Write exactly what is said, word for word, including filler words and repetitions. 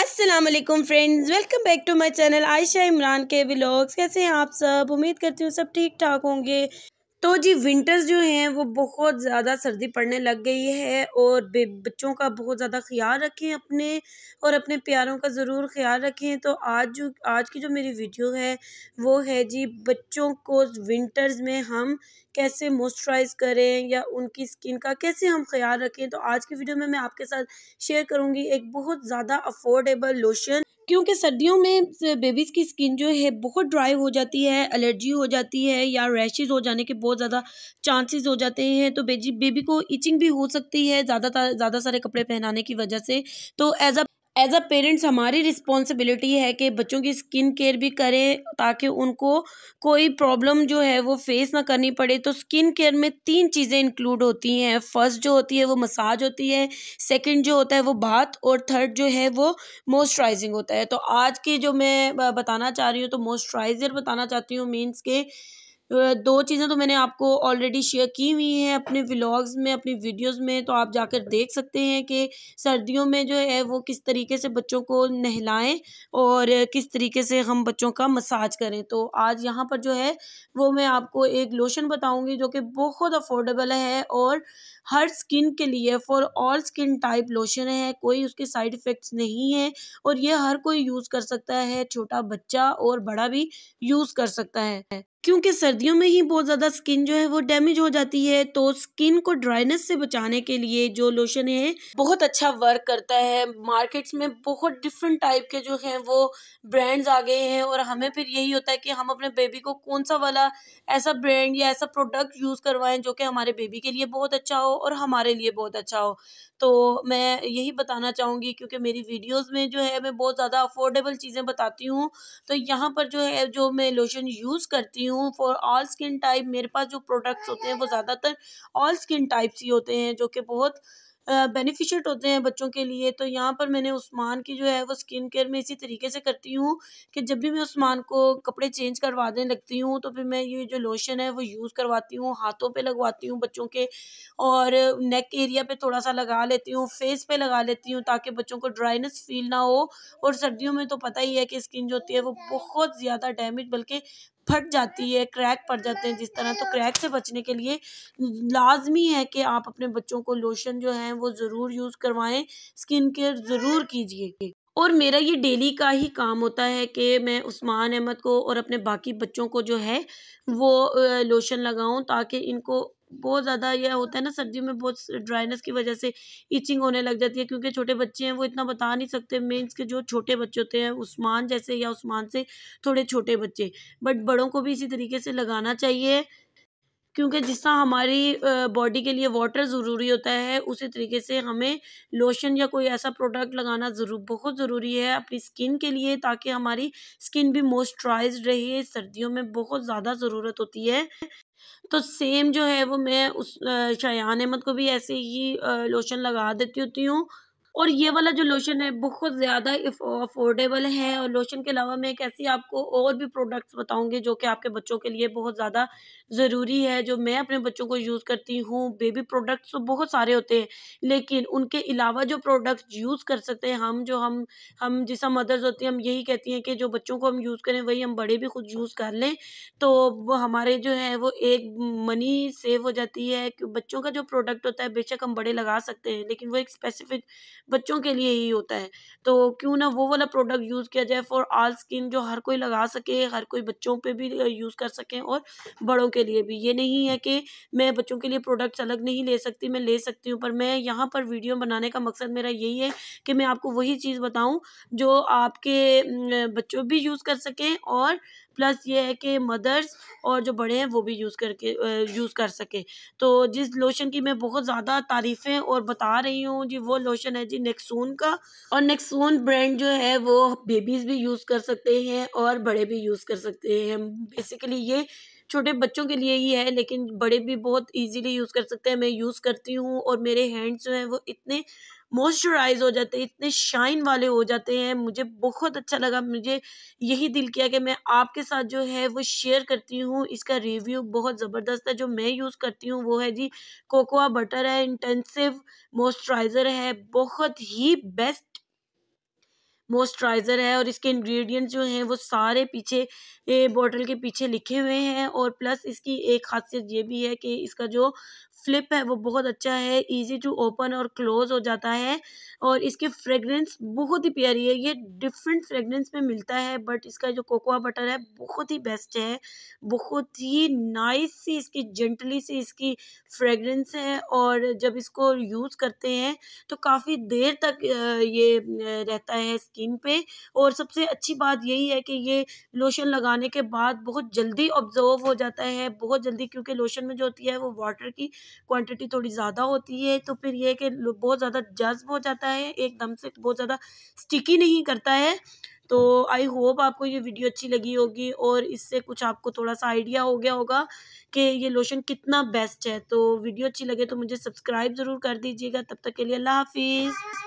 अस्सलामुअलैकुम friends, welcome back to my channel Ayesha Imran के vlogs. कैसे हैं आप सब? उम्मीद करती हूँ सब ठीक ठाक होंगे। तो जी विंटर्स जो हैं वो बहुत ज़्यादा सर्दी पड़ने लग गई है और बच्चों का बहुत ज़्यादा ख्याल रखें, अपने और अपने प्यारों का ज़रूर ख्याल रखें। तो आज जो आज की जो मेरी वीडियो है वो है जी बच्चों को विंटर्स में हम कैसे मॉइस्चराइज़ करें या उनकी स्किन का कैसे हम ख्याल रखें। तो आज की वीडियो में मैं आपके साथ शेयर करूँगी एक बहुत ज़्यादा अफोर्डेबल लोशन, क्योंकि सर्दियों में बेबीज़ की स्किन जो है बहुत ड्राई हो जाती है, एलर्जी हो जाती है या रैशेज़ हो जाने के बहुत ज़्यादा चांसेस हो जाते हैं। तो बेबी बेबी को इचिंग भी हो सकती है ज़्यादा ज़्यादा सारे कपड़े पहनाने की वजह से। तो as a as a parents हमारी रिस्पॉन्सिबिलिटी है कि बच्चों की स्किन केयर भी करें ताकि उनको कोई प्रॉब्लम जो है वो फेस ना करनी पड़े। तो स्किन केयर में तीन चीज़ें इंक्लूड होती हैं। फर्स्ट जो होती है वो मसाज होती है, सेकंड जो होता है वो बाथ, और थर्ड जो है वो मॉइस्चराइजिंग होता है। तो आज की जो मैं बताना चाह रही हूँ तो मॉइस्चराइज़र बताना चाहती हूँ। मीन्स के दो चीज़ें तो मैंने आपको ऑलरेडी शेयर की हुई हैं अपने व्लॉग्स में, अपनी वीडियोस में, तो आप जाकर देख सकते हैं कि सर्दियों में जो है वो किस तरीके से बच्चों को नहलाएं और किस तरीके से हम बच्चों का मसाज करें। तो आज यहाँ पर जो है वो मैं आपको एक लोशन बताऊँगी जो कि बहुत अफोर्डेबल है और हर स्किन के लिए for all skin type lotion है, कोई उसके साइड इफ़ेक्ट्स नहीं है और ये हर कोई यूज़ कर सकता है, छोटा बच्चा और बड़ा भी यूज़ कर सकता है, क्योंकि सर्दियों में ही बहुत ज़्यादा स्किन जो है वो डैमेज हो जाती है। तो स्किन को ड्राइनेस से बचाने के लिए जो लोशन है बहुत अच्छा वर्क करता है। मार्केट्स में बहुत डिफरेंट टाइप के जो हैं वो ब्रांड्स आ गए हैं और हमें फिर यही होता है कि हम अपने बेबी को कौन सा वाला ऐसा ब्रांड या ऐसा प्रोडक्ट यूज़ करवाएं जो कि हमारे बेबी के लिए बहुत अच्छा हो और हमारे लिए बहुत अच्छा हो। तो मैं यही बताना चाहूँगी, क्योंकि मेरी वीडियोज़ में जो है मैं बहुत ज़्यादा अफोर्डेबल चीज़ें बताती हूँ। तो यहाँ पर जो है जो मैं लोशन यूज़ करती हूँ फॉर ऑल स्किन टाइप, मेरे पास जो प्रोडक्ट्स होते हैं वो ज़्यादातर ऑल स्किन टाइप्स ही होते हैं जो कि बहुत बेनिफिशियल होते हैं बच्चों के लिए। तो यहाँ पर मैंने उस्मान की जो है वो स्किन केयर में इसी तरीके से करती हूँ कि जब भी मैं उस्मान को कपड़े चेंज करवाने लगती हूँ तो फिर मैं ये जो लोशन है वो यूज़ करवाती हूँ, हाथों पे लगवाती हूँ बच्चों के, और नेक एरिया पे थोड़ा सा लगा लेती हूँ, फेस पे लगा लेती हूँ ताकि बच्चों को ड्राइनेस फील ना हो। और सर्दियों में तो पता ही है कि स्किन जो होती है वो बहुत ज़्यादा डैमेज बल्कि फट जाती है, क्रैक पड़ जाते हैं जिस तरह। तो क्रैक से बचने के लिए लाजमी है कि आप अपने बच्चों को लोशन जो है वो ज़रूर यूज़ करवाएं, स्किन केयर ज़रूर कीजिए। और मेरा ये डेली का ही काम होता है कि मैं उस्मान अहमद को और अपने बाकी बच्चों को जो है वो लोशन लगाऊं ताकि इनको बहुत ज़्यादा यह होता है ना, सर्दियों में बहुत ड्राइनेस की वजह से इचिंग होने लग जाती है, क्योंकि छोटे बच्चे हैं वो इतना बता नहीं सकते। मीन्स के जो छोटे बच्चे होते हैं उस्मान जैसे या उस्मान से थोड़े छोटे बच्चे, बट बड़ों को भी इसी तरीके से लगाना चाहिए, क्योंकि जिस तरह हमारी बॉडी के लिए वाटर ज़रूरी होता है उसी तरीके से हमें लोशन या कोई ऐसा प्रोडक्ट लगाना ज़रूर बहुत ज़रूरी है अपनी स्किन के लिए, ताकि हमारी स्किन भी मॉइस्चराइज्ड रहे। सर्दियों में बहुत ज़्यादा ज़रूरत होती है। तो सेम जो है वो मैं उस शायान अहमद को भी ऐसे ही लोशन लगा देती होती हूँ। और ये वाला जो लोशन है बहुत ज़्यादा अफोर्डेबल है। और लोशन के अलावा मैं कैसी आपको और भी प्रोडक्ट्स बताऊंगी जो कि आपके बच्चों के लिए बहुत ज़्यादा ज़रूरी है, जो मैं अपने बच्चों को यूज़ करती हूँ। बेबी प्रोडक्ट्स तो बहुत सारे होते हैं, लेकिन उनके अलावा जो प्रोडक्ट्स यूज़ कर सकते हैं हम, जो हम हम जैसा मदर्स होती हैं, हम यही कहती हैं कि जो बच्चों को हम यूज़ करें वही हम बड़े भी खुद यूज़ कर लें, तो हमारे जो है वो एक मनी सेव हो जाती है। बच्चों का जो प्रोडक्ट होता है बेशक हम बड़े लगा सकते हैं, लेकिन वो एक स्पेसिफिक बच्चों के लिए ही होता है, तो क्यों ना वो वाला प्रोडक्ट यूज़ किया जाए फॉर ऑल स्किन, जो हर कोई लगा सके, हर कोई बच्चों पे भी यूज़ कर सकें और बड़ों के लिए भी। ये नहीं है कि मैं बच्चों के लिए प्रोडक्ट्स अलग नहीं ले सकती, मैं ले सकती हूँ, पर मैं यहाँ पर वीडियो बनाने का मकसद मेरा यही है कि मैं आपको वही चीज़ बताऊँ जो आपके बच्चों भी यूज़ कर सकें, और प्लस ये है कि मदर्स और जो बड़े हैं वो भी यूज़ करके यूज़ कर सकें। तो जिस लोशन की मैं बहुत ज़्यादा तारीफ़ें और बता रही हूँ जी, वो लोशन है जी नेक्सोन का, और नेक्सोन ब्रांड जो है वो बेबीज़ भी यूज़ कर सकते हैं और बड़े भी यूज़ कर सकते हैं। बेसिकली ये छोटे बच्चों के लिए ही है, लेकिन बड़े भी बहुत इजीली यूज़ कर सकते हैं। मैं यूज़ करती हूँ और मेरे हैंड्स जो हैं वो इतने मॉइस्चराइज हो जाते हैं, इतने शाइन वाले हो जाते हैं, मुझे बहुत अच्छा लगा। मुझे यही दिल किया कि मैं आपके साथ जो है वो शेयर करती हूँ। इसका रिव्यू बहुत ज़बरदस्त है। जो मैं यूज़ करती हूँ वो है जी कोकोआ बटर है, इंटेंसिव मॉइस्चराइज़र है, बहुत ही बेस्ट मॉइस्चराइज़र है और इसके इंग्रेडिएंट्स जो हैं वो सारे पीछे बॉटल के पीछे लिखे हुए हैं। और प्लस इसकी एक खासियत ये भी है कि इसका जो फ्लिप है वो बहुत अच्छा है, इजी टू ओपन और क्लोज हो जाता है। और इसकी फ्रेगरेंस बहुत ही प्यारी है, ये डिफरेंट फ्रेगरेंस में मिलता है, बट इसका जो कोकोआ बटर है बहुत ही बेस्ट है, बहुत ही नाइस सी इसकी जेंटली सी इसकी फ्रेगरेंस है। और जब इसको यूज़ करते हैं तो काफ़ी देर तक ये रहता है स्किन पे। और सबसे अच्छी बात यही है कि ये लोशन लगाने के बाद बहुत जल्दी ऑब्जर्व हो जाता है, बहुत जल्दी, क्योंकि लोशन में जो होती है वो वाटर की क्वांटिटी थोड़ी ज़्यादा होती है, तो फिर यह कि बहुत ज़्यादा जज्ब हो जाता है एकदम से, बहुत ज़्यादा स्टिकी नहीं करता है। तो आई होप आपको ये वीडियो अच्छी लगी होगी और इससे कुछ आपको थोड़ा सा आइडिया हो गया होगा कि ये लोशन कितना बेस्ट है। तो वीडियो अच्छी लगे तो मुझे सब्सक्राइब ज़रूर कर दीजिएगा। तब तक के लिए अल्लाह हाफिज़।